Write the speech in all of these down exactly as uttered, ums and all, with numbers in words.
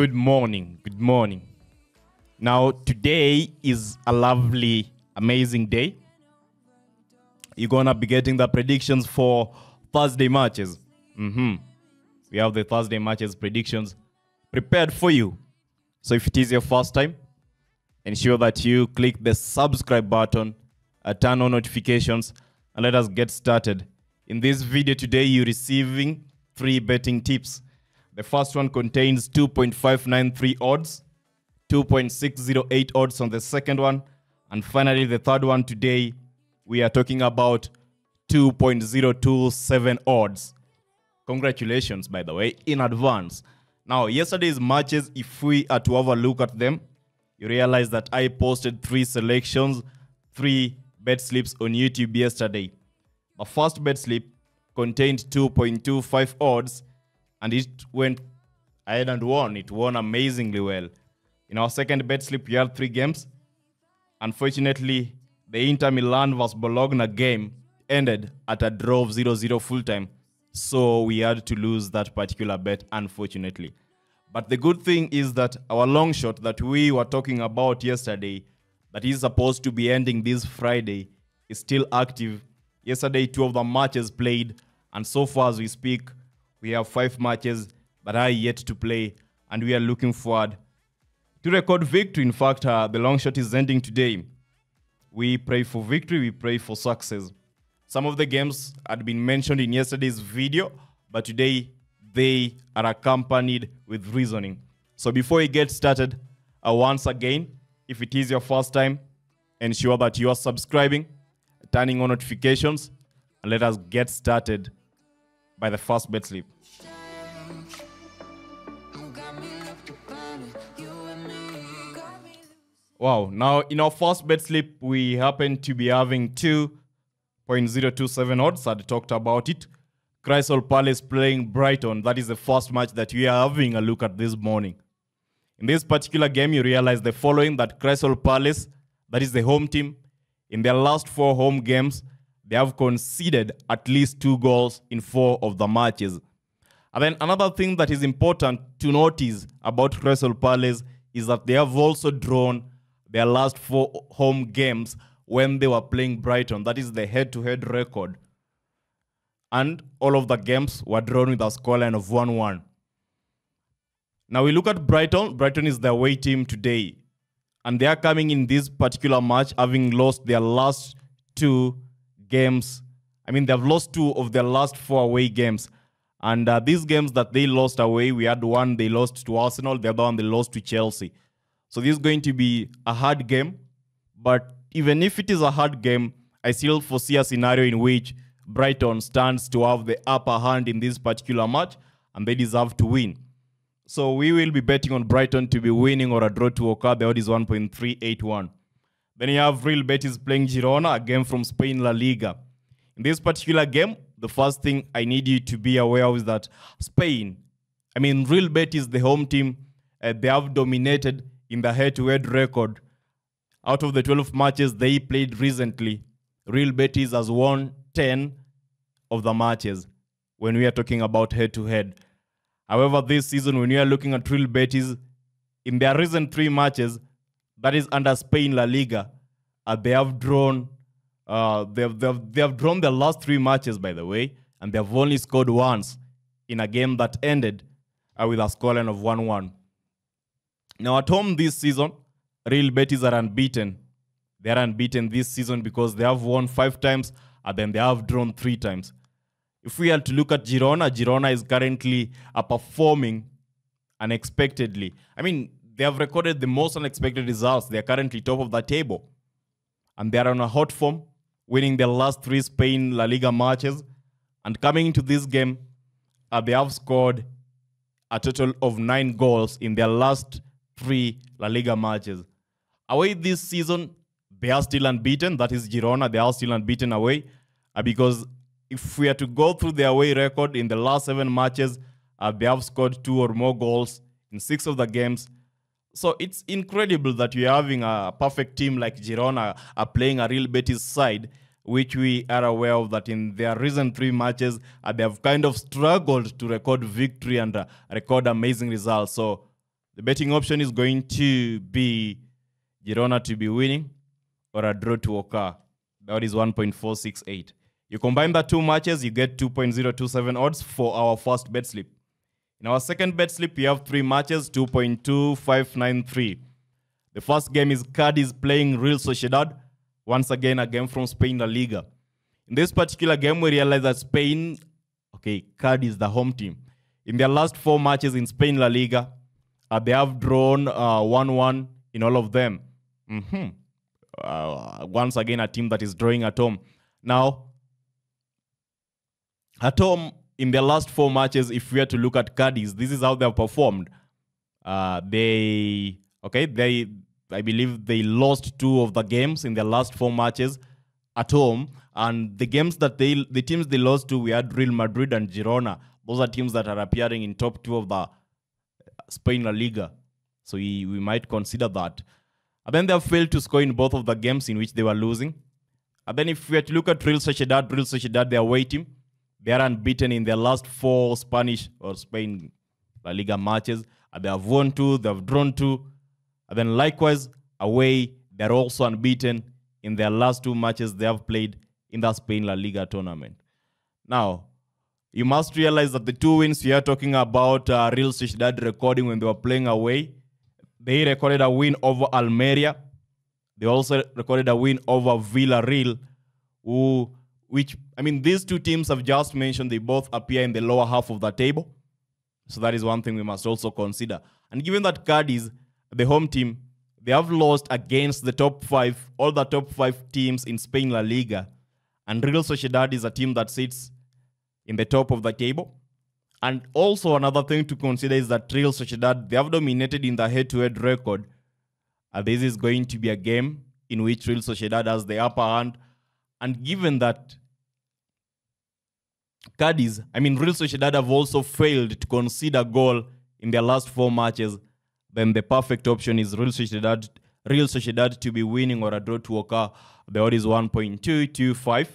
Good morning. Good morning. Now, today is a lovely, amazing day. You're going to be getting the predictions for Thursday matches. Mm-hmm. We have the Thursday matches predictions prepared for you. So if it is your first time, ensure that you click the subscribe button, uh, turn on notifications, and let us get started. In this video today, you're receiving three betting tips. The first one contains two point five nine three odds, two point six zero eight odds on the second one, and finally the third one today, we are talking about two point zero two seven odds. Congratulations, by the way, in advance. Now, yesterday's matches, if we are to have a look at them, you realize that I posted three selections, three bet slips on YouTube yesterday. The first bet slip contained two point two five odds, and it went ahead and won. It won amazingly well. In our second bet slip, we had three games. Unfortunately, the Inter Milan versus Bologna game ended at a draw of zero zero full-time. So we had to lose that particular bet, unfortunately. But the good thing is that our long shot that we were talking about yesterday, that is supposed to be ending this Friday, is still active. Yesterday, two of the matches played. And so far as we speak, we have five matches that are yet to play. And we are looking forward to record victory. In fact, uh, the long shot is ending today. We pray for victory. We pray for success. Some of the games had been mentioned in yesterday's video, but today they are accompanied with reasoning. So before we get started, uh, once again, if it is your first time, ensure that you are subscribing, turning on notifications, and let us get started by the first bet slip. Wow, now in our first bet slip, we happen to be having two zero point zero two seven odds. I'd talked about it. Crystal Palace playing Brighton. That is the first match that we are having a look at this morning. In this particular game, you realize the following, that Crystal Palace, that is the home team, in their last four home games, they have conceded at least two goals in four of the matches. And then another thing that is important to notice about Crystal Palace is that they have also drawn their last four home games when they were playing Brighton. That is the head-to-head record. And all of the games were drawn with a scoreline of one one. Now we look at Brighton. Brighton is the away team today. And they are coming in this particular match having lost their last two games. I mean, they've lost two of their last four away games. And uh, these games that they lost away, we had one they lost to Arsenal, the other one they lost to Chelsea. So this is going to be a hard game, but even if it is a hard game, I still foresee a scenario in which Brighton stands to have the upper hand in this particular match, and they deserve to win. So we will be betting on Brighton to be winning or a draw to occur. The odd is one point three eight one. Then you have Real Betis playing Girona, a game from Spain, La Liga. In this particular game, the first thing I need you to be aware of is that Spain, I mean Real Betis, the home team, uh, they have dominated in the head-to-head record. Out of the twelve matches they played recently, Real Betis has won ten of the matches when we are talking about head-to-head. However, this season, when we are looking at Real Betis, in their recent three matches, that is under Spain La Liga, uh, they have drawn uh, they have, they have, they have drawn their last three matches, by the way, and they have only scored once in a game that ended uh, with a scoreline of one one. Now, at home this season, Real Betis are unbeaten. They are unbeaten this season because they have won five times and then they have drawn three times. If we had to look at Girona, Girona is currently uh, performing unexpectedly. I mean, they have recorded the most unexpected results. They are currently top of the table. And they are on a hot form, winning their last three Spain La Liga matches. And coming into this game, uh, they have scored a total of nine goals in their last three La Liga matches. Away this season, they are still unbeaten. That is Girona. They are still unbeaten away. Uh, because if we are to go through their away record in the last seven matches, uh, they have scored two or more goals in six of the games. So it's incredible that you're having a perfect team like Girona are playing a Real Betis side, which we are aware of that in their recent three matches, uh, they have kind of struggled to record victory and uh, record amazing results. So The betting option is going to be Girona to be winning or a draw to occur. That is one point four six eight. You combine the two matches, you get two point zero two seven odds for our first bet slip. In our second bet slip, we have three matches, two point two five nine three. The first game is Cadiz playing Real Sociedad. Once again, a game from Spain, La Liga. In this particular game, we realize that Spain, okay, Cadiz is the home team. In their last four matches in Spain, La Liga, uh, they have drawn one one uh, in all of them. Mm-hmm. uh, once again, a team that is drawing at home. Now, at home, in their last four matches, if we are to look at Cadiz, this is how they have performed. Uh, they, okay, they, I believe they lost two of the games in their last four matches at home. And the games that they, the teams they lost to, we had Real Madrid and Girona. Those are teams that are appearing in top two of the Spain La Liga. So we, we might consider that. And then they have failed to score in both of the games in which they were losing. And then if we are to look at Real Sociedad, Real Sociedad, their away team, they are unbeaten in their last four Spanish or Spain La Liga matches. They have won two, they have drawn two. And then likewise, away, they are also unbeaten in their last two matches they have played in the Spain La Liga tournament. Now, you must realize that the two wins we are talking about, uh, Real Sociedad recording when they were playing away, they recorded a win over Almeria. They also recorded a win over Villarreal, who... which, I mean, these two teams I've just mentioned, they both appear in the lower half of the table. So that is one thing we must also consider. And given that Cadiz, the home team, they have lost against the top five, all the top five teams in Spain La Liga. And Real Sociedad is a team that sits in the top of the table. And also another thing to consider is that Real Sociedad, they have dominated in the head-to-head record. And this is going to be a game in which Real Sociedad has the upper hand. And given that Cadiz, I mean, Real Sociedad have also failed to concede a goal in their last four matches, then the perfect option is Real Sociedad, Real Sociedad to be winning or a draw to occur. The odd is one point two two five.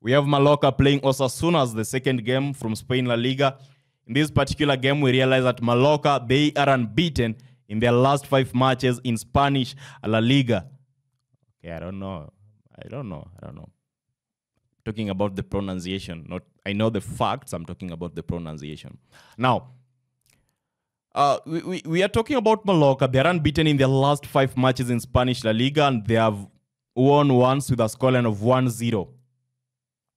We have Mallorca playing Osasuna as the second game from Spain La Liga. In this particular game, we realize that Mallorca, they are unbeaten in their last five matches in Spanish La Liga. Okay, I don't know. I don't know. I don't know. Talking about the pronunciation. Not, I know the facts. I'm talking about the pronunciation. Now, uh, we, we, we are talking about Mallorca. They are unbeaten in their last five matches in Spanish La Liga, and they have won once with a scoreline of one zero.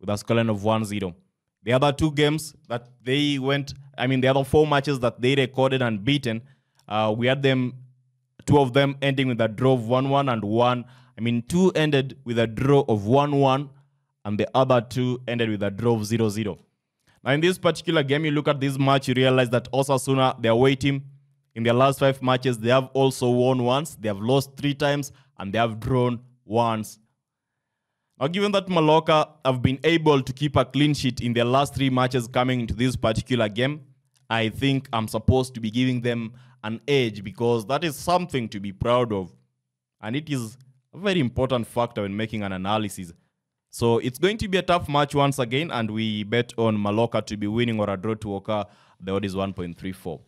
With a scoreline of one zero. The other two games that they went, I mean, the other four matches that they recorded unbeaten, uh, we had them, two of them ending with a draw of one one and one. I mean, two ended with a draw of one one, and the other two ended with a draw of zero zero. Now, in this particular game, you look at this match, you realize that Osasuna, their away team, in their last five matches, they have also won once, they have lost three times, and they have drawn once. Now, given that Mallorca have been able to keep a clean sheet in their last three matches coming into this particular game, I think I'm supposed to be giving them an edge because that is something to be proud of, and it is a very important factor when making an analysis. So it's going to be a tough match once again, and we bet on Mallorca to be winning or a draw to occur. The odd is one point three four.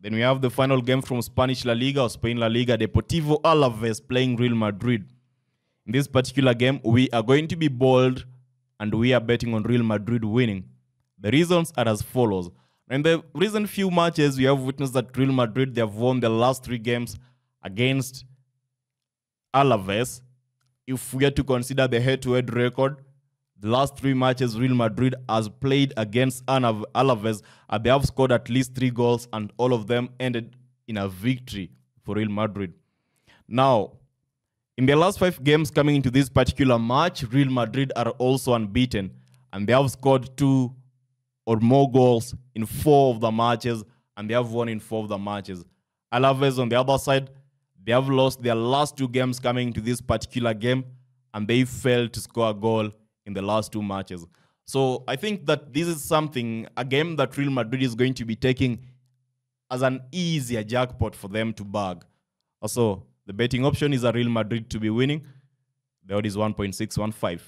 Then we have the final game from Spanish La Liga or Spain La Liga, Deportivo Alaves playing Real Madrid. In this particular game, we are going to be bold, and we are betting on Real Madrid winning. The reasons are as follows. In the recent few matches, we have witnessed that Real Madrid, they have won the last three games against Alaves. If we are to consider the head-to-head record, the last three matches Real Madrid has played against Alaves, and they have scored at least three goals, and all of them ended in a victory for Real Madrid. Now, in their last five games coming into this particular match, Real Madrid are also unbeaten, and they have scored two or more goals in four of the matches, and they have won in four of the matches. Alaves, on the other side, they have lost their last two games coming to this particular game, and they failed to score a goal in the last two matches. So I think that this is something, a game that Real Madrid is going to be taking as an easier jackpot for them to bag. Also, the betting option is a Real Madrid to be winning. The odd is one point six one five.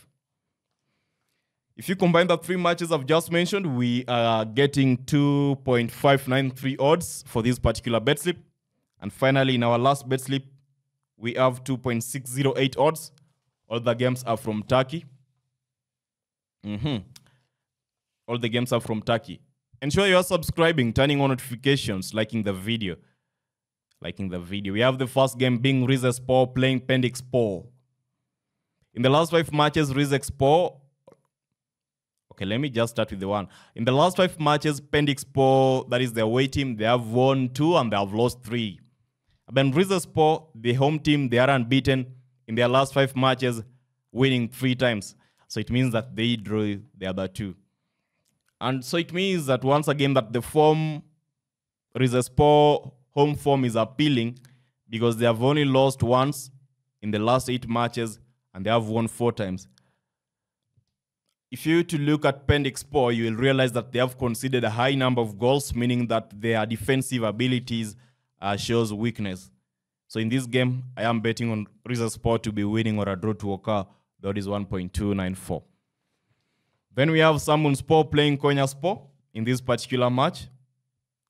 If you combine the three matches I've just mentioned, we are getting two point five nine three odds for this particular bet slip. And finally, in our last bet slip, we have two point six zero eight odds. All the games are from Turkey. Mm-hmm. All the games are from Turkey. Ensure you are subscribing, turning on notifications, liking the video. Liking the video. We have the first game being Rizespor playing Pendikspor. In the last five matches, Rizespor... Okay, let me just start with the one. In the last five matches, Pendikspor, that is their away team, they have won two and they have lost three. Then Rizespor, the home team, they are unbeaten in their last five matches, winning three times. So it means that they drew the other two. And so it means that once again that the form, Rizespor home form is appealing because they have only lost once in the last eight matches and they have won four times. If you were to look at Pendikspor, you will realize that they have conceded a high number of goals, meaning that their defensive abilities uh, shows weakness. So in this game, I am betting on Rizespor to be winning or a draw to occur. That is one point two nine four. Then we have Samsunspor playing Konyaspor in this particular match.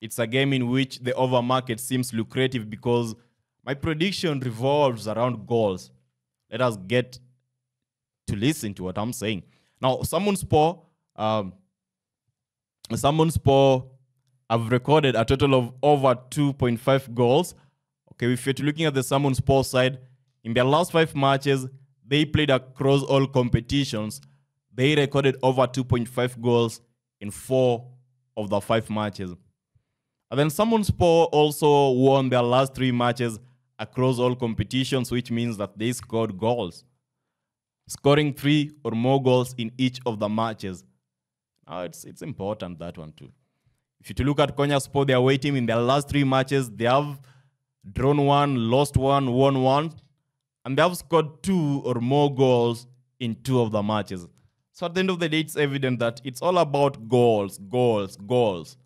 It's a game in which the over market seems lucrative because my prediction revolves around goals. Let us get to listen to what I'm saying. Now, Samsunspor, um, Samsunspor have recorded a total of over two point five goals. Okay, if you're looking at the Samsunspor side, in their last five matches, they played across all competitions. They recorded over two point five goals in four of the five matches. And then Samsunspor also won their last three matches across all competitions, which means that they scored goals. Scoring three or more goals in each of the matches. Now, it's, it's important, that one too. If you look at Konyaspor, their away team in their last three matches, they have drawn one, lost one, won one, and they have scored two or more goals in two of the matches. So at the end of the day, it's evident that it's all about goals, goals, goals.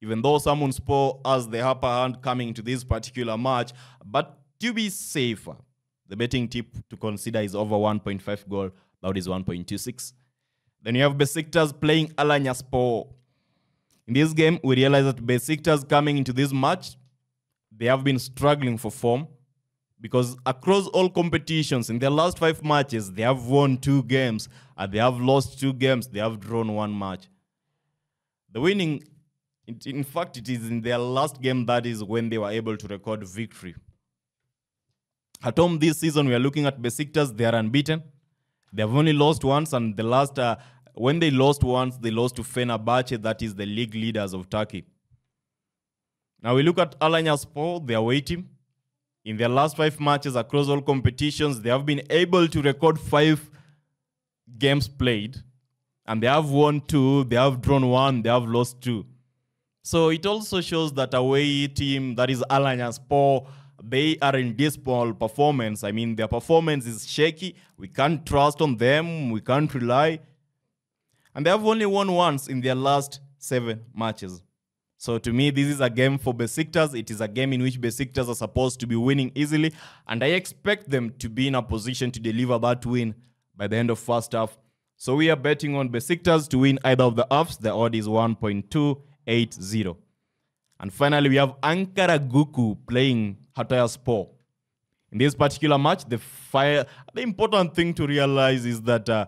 Even though Samsunspor has the upper hand coming to this particular match, but to be safer, the betting tip to consider is over one point five goal. That is one point two six. Then you have Beşiktaş playing Alanyaspor. In this game, we realize that Beşiktaş coming into this match, they have been struggling for form because across all competitions, in their last five matches, they have won two games and they have lost two games. They have drawn one match. The winning, in fact, it is in their last game that is when they were able to record victory. At home this season, we are looking at Beşiktaş. They are unbeaten. They have only lost once, and the last uh, when they lost once, they lost to Fenerbahce, that is the league leaders of Turkey. Now we look at Alanyaspor, their away team. In their last five matches across all competitions, they have been able to record five games played, and they have won two, they have drawn one, they have lost two. So it also shows that away team, that is Alanyaspor, they are in this poor performance. I mean, their performance is shaky. We can't trust on them. We can't rely. And they have only won once in their last seven matches. So to me, this is a game for Beşiktaş. It is a game in which Beşiktaş are supposed to be winning easily. And I expect them to be in a position to deliver that win by the end of first half. So we are betting on Beşiktaş to win either of the halves. The odd is one point two eight zero. And finally, we have Ankara Guku playing Hatayspor. In this particular match, the fire, the important thing to realize is that uh,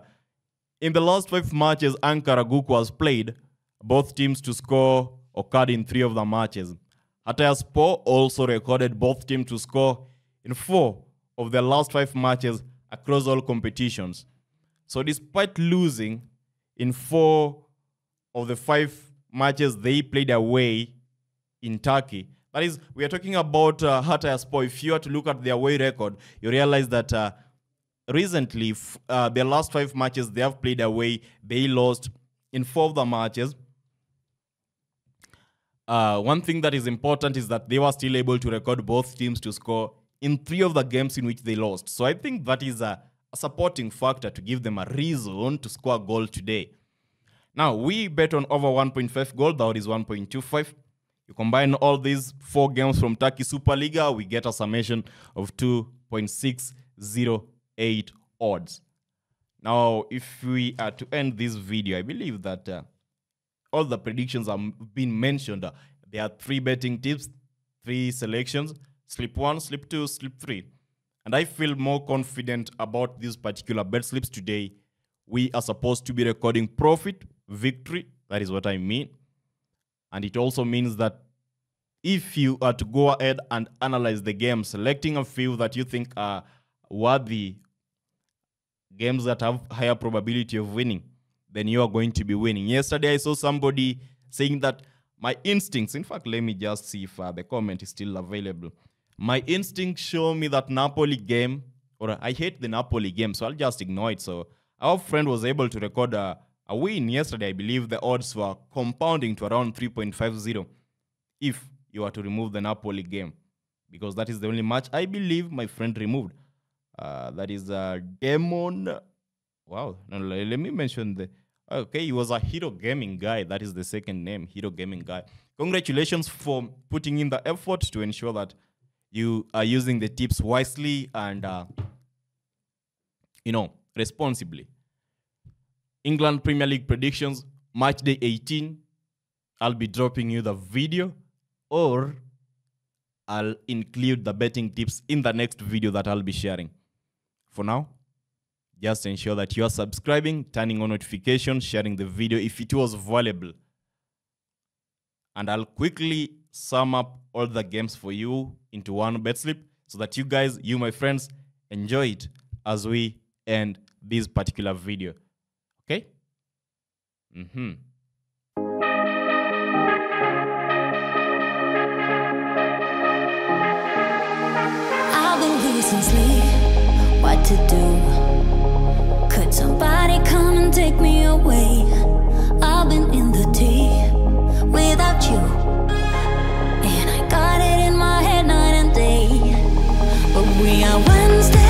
in the last five matches Ankara Guku has played, both teams to score occurred in three of the matches. Hatayspor also recorded both teams to score in four of their last five matches across all competitions. So despite losing in four of the five matches they played away in Turkey, that is, we are talking about uh, Hatayspor. If you were to look at their away record, you realize that uh, recently, f uh, their last five matches, they have played away. They lost in four of the matches. Uh, one thing that is important is that they were still able to record both teams to score in three of the games in which they lost. So I think that is a, a supporting factor to give them a reason to score a goal today. Now, we bet on over one point five goal. That is one point two five. You combine all these four games from Turkey Super Liga, we get a summation of two point six zero eight odds. Now, if we are to end this video, I believe that uh, all the predictions have been mentioned. There are three betting tips, three selections, Slip one, slip two, slip three. And I feel more confident about these particular bet slips today. We are supposed to be recording profit, victory. That is what I mean. And it also means that if you are to go ahead and analyze the game, selecting a few that you think are worthy, games that have higher probability of winning, then you are going to be winning. Yesterday, I saw somebody saying that my instincts, in fact, let me just see if uh, the comment is still available. My instincts show me that Napoli game, or I hate the Napoli game, so I'll just ignore it. So our friend was able to record a, a win yesterday. I believe the odds were compounding to around three point five zero if you are to remove the Napoli game, because that is the only match I believe my friend removed. Uh, that is a Demon. Wow. No, let me mention the... Okay, he was a Hero Gaming guy. That is the second name, Hero Gaming guy. Congratulations for putting in the effort to ensure that you are using the tips wisely and, uh, you know, responsibly. England Premier League predictions, match day eighteen. I'll be dropping you the video, or I'll include the betting tips in the next video that I'll be sharing. For now, just ensure that you are subscribing, turning on notifications, sharing the video if it was valuable. And I'll quickly sum up all the games for you into one bet slip so that you guys, you my friends, enjoy it as we end this particular video. Okay? Mm-hmm. I've been losing sleep. What to do? Somebody come and take me away. I've been in the deep without you, and I got it in my head night and day. But we are Wednesday.